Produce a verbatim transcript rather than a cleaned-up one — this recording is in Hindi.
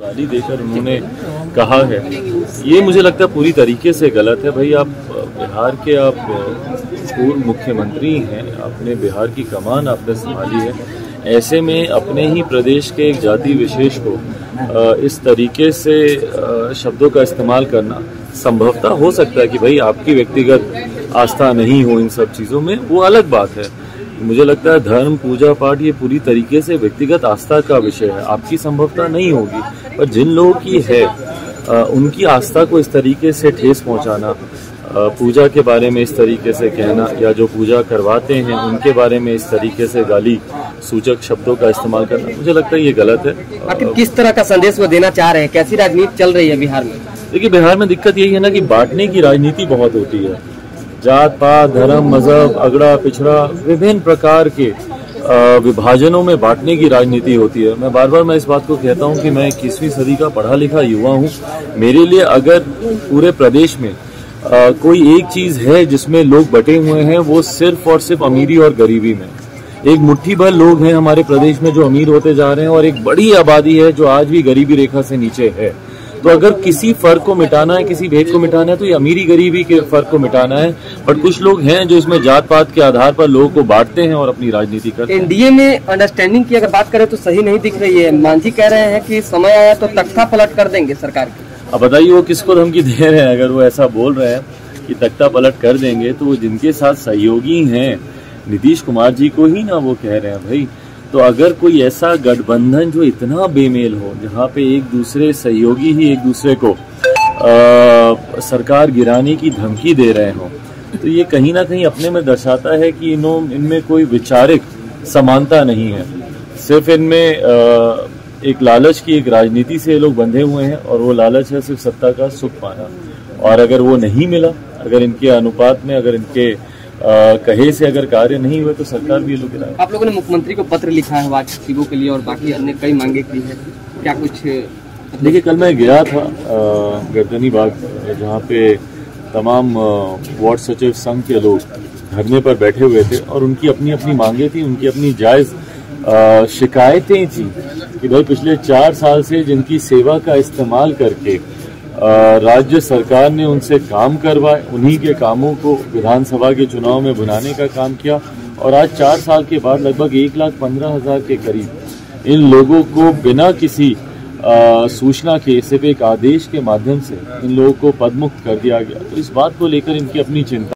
गाली देकर उन्होंने कहा है, ये मुझे लगता है पूरी तरीके से गलत है। भाई आप बिहार के आप पूर्व मुख्यमंत्री हैं, आपने बिहार की कमान आपने संभाली है, ऐसे में अपने ही प्रदेश के एक जाति विशेष को इस तरीके से शब्दों का इस्तेमाल करना संभवतः हो सकता है कि भाई आपकी व्यक्तिगत आस्था नहीं हो इन सब चीज़ों में, वो अलग बात है। मुझे लगता है धर्म पूजा पाठ ये पूरी तरीके से व्यक्तिगत आस्था का विषय है, आपकी संभवता नहीं होगी, पर जिन लोगों की है आ, उनकी आस्था को इस तरीके से ठेस पहुंचाना, आ, पूजा के बारे में इस तरीके से कहना या जो पूजा करवाते हैं उनके बारे में इस तरीके से गाली सूचक शब्दों का इस्तेमाल करना, मुझे लगता है ये गलत है। आखिर किस तरह का संदेश वो देना चाह रहे हैं, कैसी राजनीति चल रही है बिहार में? देखिए बिहार में दिक्कत यही है ना कि बांटने की राजनीति बहुत होती है, जात पात धर्म मजहब अगड़ा पिछड़ा विभिन्न प्रकार के विभाजनों में बांटने की राजनीति होती है। मैं बार बार मैं इस बात को कहता हूं कि मैं इक्कीसवीं सदी का पढ़ा लिखा युवा हूं, मेरे लिए अगर पूरे प्रदेश में आ, कोई एक चीज़ है जिसमें लोग बटे हुए हैं वो सिर्फ और सिर्फ अमीरी और गरीबी में। एक मुट्ठी भर लोग हैं हमारे प्रदेश में जो अमीर होते जा रहे हैं और एक बड़ी आबादी है जो आज भी गरीबी रेखा से नीचे है। तो अगर किसी फर्क को मिटाना है, किसी भेद को मिटाना है, तो ये अमीरी गरीबी के फर्क को मिटाना है। बट कुछ लोग हैं जो इसमें जात पात के आधार पर लोगों को बांटते हैं और अपनी राजनीति करते हैं। एनडीए में अंडरस्टैंडिंग की अगर बात करें तो सही नहीं दिख रही है। मांझी कह रहे हैं कि समय आया तो तख्ता पलट कर देंगे सरकार की। अब बताइए वो किसको धमकी दे रहे हैं? अगर वो ऐसा बोल रहे हैं कि तख्ता पलट कर देंगे तो जिनके साथ सहयोगी हैं नीतीश कुमार जी को ही ना वो कह रहे हैं भाई। तो अगर कोई ऐसा गठबंधन जो इतना बेमेल हो, जहाँ पे एक दूसरे सहयोगी ही एक दूसरे को आ, सरकार गिराने की धमकी दे रहे हो, तो ये कहीं ना कहीं अपने में दर्शाता है कि इनों इनमें कोई वैचारिक समानता नहीं है, सिर्फ इनमें एक लालच की एक राजनीति से ये लोग बंधे हुए हैं और वो लालच है सिर्फ सत्ता का सुख पाना। और अगर वो नहीं मिला, अगर इनके अनुपात में, अगर इनके आ, कहे से अगर कार्य नहीं हुए तो सरकार भी लोग गिराए। आप लोगों ने मुख्यमंत्री को पत्र लिखा है वार्षिकों के लिए और बाकी अन्य कई मांगे की है, क्या कुछ? देखिए कल मैं गया था गर्दनी बाग, जहाँ पे तमाम वार्ड सचिव संघ के लोग धरने पर बैठे हुए थे और उनकी अपनी अपनी मांगे थी, उनकी अपनी जायज़ शिकायतें थी कि भाई पिछले चार साल से जिनकी सेवा का इस्तेमाल करके राज्य सरकार ने उनसे काम करवाए, उन्हीं के कामों को विधानसभा के चुनाव में भुनाने का काम किया और आज चार साल के बाद लगभग एक लाख पंद्रह हज़ार के करीब इन लोगों को बिना किसी आ, सूचना के सिर्फ एक आदेश के माध्यम से इन लोगों को पदमुक्त कर दिया गया। तो इस बात को लेकर इनकी अपनी चिंता